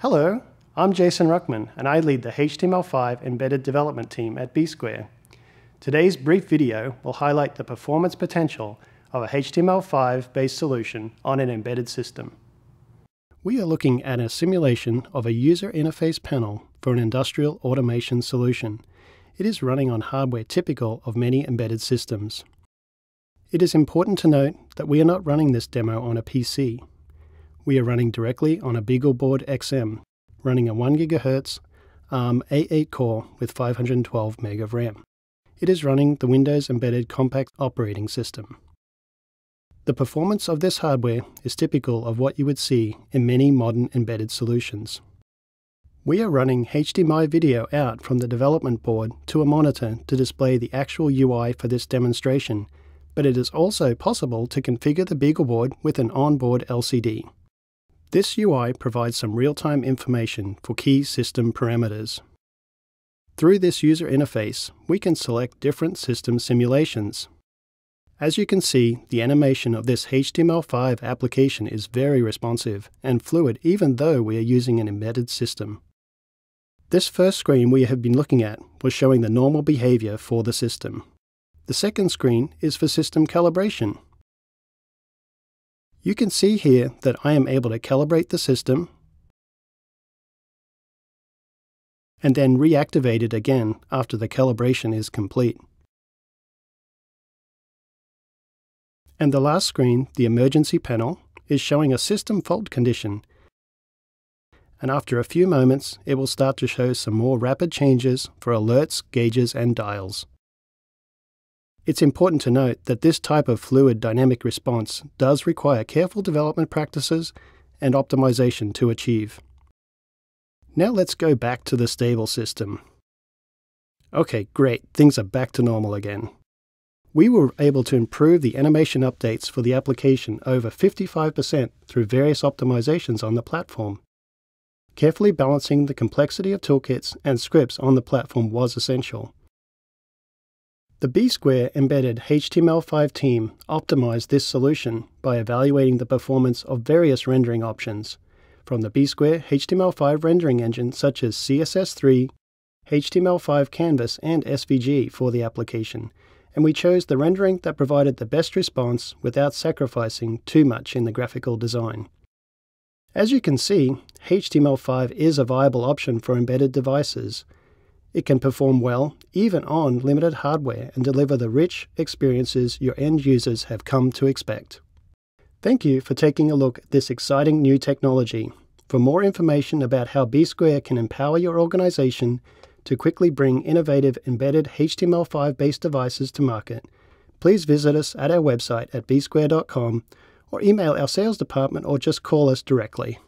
Hello, I'm Jason Ruckman, and I lead the HTML5 Embedded Development Team at BeagleBoard. Today's brief video will highlight the performance potential of a HTML5-based solution on an embedded system. We are looking at a simulation of a user interface panel for an industrial automation solution. It is running on hardware typical of many embedded systems. It is important to note that we are not running this demo on a PC. We are running directly on a BeagleBoard XM, running a 1 GHz ARM A8 core with 512 MB of RAM. It is running the Windows Embedded Compact operating system. The performance of this hardware is typical of what you would see in many modern embedded solutions. We are running HDMI video out from the development board to a monitor to display the actual UI for this demonstration, but it is also possible to configure the BeagleBoard with an onboard LCD. This UI provides some real-time information for key system parameters. Through this user interface, we can select different system simulations. As you can see, the animation of this HTML5 application is very responsive and fluid even though we are using an embedded system. This first screen we have been looking at was showing the normal behavior for the system. The second screen is for system calibration. You can see here that I am able to calibrate the system and then reactivate it again after the calibration is complete. And the last screen, the emergency panel, is showing a system fault condition. And after a few moments, it will start to show some more rapid changes for alerts, gauges, and dials. It's important to note that this type of fluid dynamic response does require careful development practices and optimization to achieve. Now let's go back to the stable system. Okay, great, things are back to normal again. We were able to improve the animation updates for the application over 55% through various optimizations on the platform. Carefully balancing the complexity of toolkits and scripts on the platform was essential. The BeagleBoard embedded HTML5 team optimized this solution by evaluating the performance of various rendering options, from the BeagleBoard HTML5 rendering engine such as CSS3, HTML5 Canvas, and SVG for the application, and we chose the rendering that provided the best response without sacrificing too much in the graphical design. As you can see, HTML5 is a viable option for embedded devices. It can perform well, even on limited hardware, and deliver the rich experiences your end users have come to expect. Thank you for taking a look at this exciting new technology. For more information about how BeagleBoard can empower your organization to quickly bring innovative embedded HTML5-based devices to market, please visit us at our website at beagleBoard.com or email our sales department or just call us directly.